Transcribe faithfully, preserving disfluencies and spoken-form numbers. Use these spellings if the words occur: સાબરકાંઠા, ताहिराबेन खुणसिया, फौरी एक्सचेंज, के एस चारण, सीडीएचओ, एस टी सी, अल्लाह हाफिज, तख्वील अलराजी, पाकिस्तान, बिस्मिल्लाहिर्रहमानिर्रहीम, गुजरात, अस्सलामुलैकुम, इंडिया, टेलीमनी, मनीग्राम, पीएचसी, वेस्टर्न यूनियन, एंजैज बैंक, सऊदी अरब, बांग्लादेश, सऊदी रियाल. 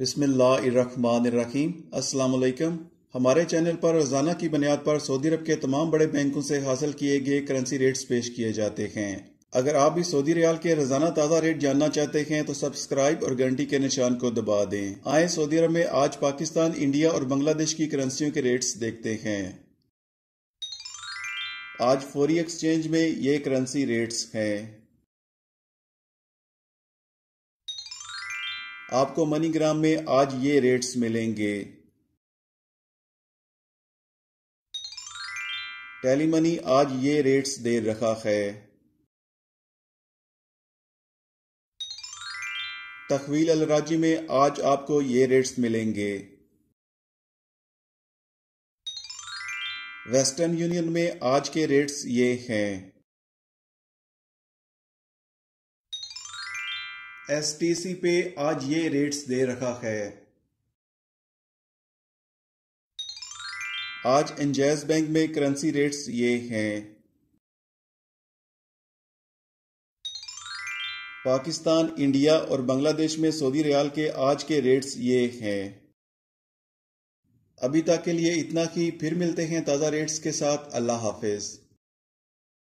बिस्मिल्लाहिर्रहमानिर्रहीम। अस्सलामुलैकुम। हमारे चैनल पर रोज़ाना की बुनियाद पर सऊदी अरब के तमाम बड़े बैंकों से हासिल किए गए करेंसी रेट्स पेश किए जाते हैं। अगर आप भी सऊदी रियाल के रोज़ाना ताज़ा रेट जानना चाहते हैं तो सब्सक्राइब और घंटी के निशान को दबा दें। आए सऊदी अरब में आज पाकिस्तान, इंडिया और बांग्लादेश की करेंसियों के रेट्स देखते हैं। आज फौरी एक्सचेंज में ये करेंसी रेट्स हैं। आपको मनीग्राम में आज ये रेट्स मिलेंगे। टेलीमनी आज ये रेट्स दे रखा है। तख्वील अलराजी में आज आपको ये रेट्स मिलेंगे। वेस्टर्न यूनियन में आज के रेट्स ये हैं। एस टी सी पे आज ये रेट्स दे रखा है। आज एंजैज बैंक में करेंसी रेट्स ये हैं। पाकिस्तान, इंडिया और बांग्लादेश में सऊदी रियाल के आज के रेट्स ये हैं। अभी तक के लिए इतना ही। फिर मिलते हैं ताज़ा रेट्स के साथ। अल्लाह हाफिज।